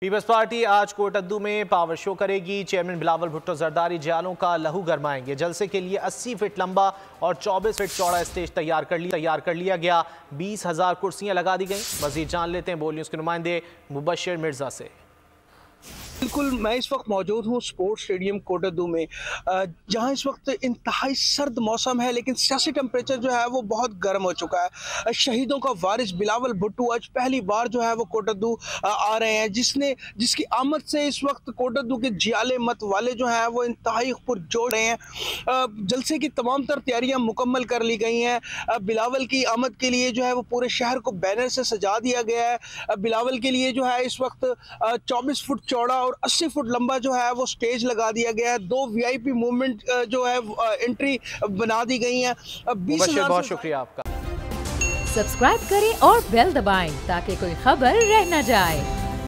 Peoples Party आज कोट अद्दू में power show करेगी। चेयरमैन बिलावल भुट्टो जरदारी जियालों का लहू गरमाएंगे। जलसे के लिए 80 फीट लंबा और 24 फीट चौड़ा स्टेज तैयार कर लिया गया। 20,000 कुर्सियां लगा दी गई। मजीद जान लेते हैं बोल न्यूज़ के नुमाइंदे मुबशिर मिर्जा से। बिल्कुल, मैं इस वक्त मौजूद हूँ स्पोर्ट्स स्टेडियम कोट अद्दू में, जहाँ इस वक्त इंतहाई सर्द मौसम है, लेकिन सियासी टेम्परेचर जो है वो बहुत गर्म हो चुका है। शहीदों का वारिस बिलावल भुट्टो आज पहली बार जो है वो कोट अद्दू आ रहे हैं, जिसकी आमद से इस वक्त कोट अद्दू के जियाले मत वाले जो हैं वो इंतहाई पुरजोश रहे हैं। जलसे की तमाम तर तैयारियाँ मुकम्मल कर ली गई हैं। बिलावल की आमद के लिए जो है वो पूरे शहर को बैनर से सजा दिया गया है। बिलावल के लिए जो है इस वक्त 24 फुट चौड़ा और 80 फुट लंबा जो है वो स्टेज लगा दिया गया है। 2 वीआईपी मूवमेंट जो है एंट्री बना दी गई है। बहुत शुक्रिया आपका। सब्सक्राइब करें और बेल दबाएं ताकि कोई खबर रह न जाए।